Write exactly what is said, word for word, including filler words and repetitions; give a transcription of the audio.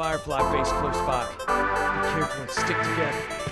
firefly base close by. Be careful and stick together.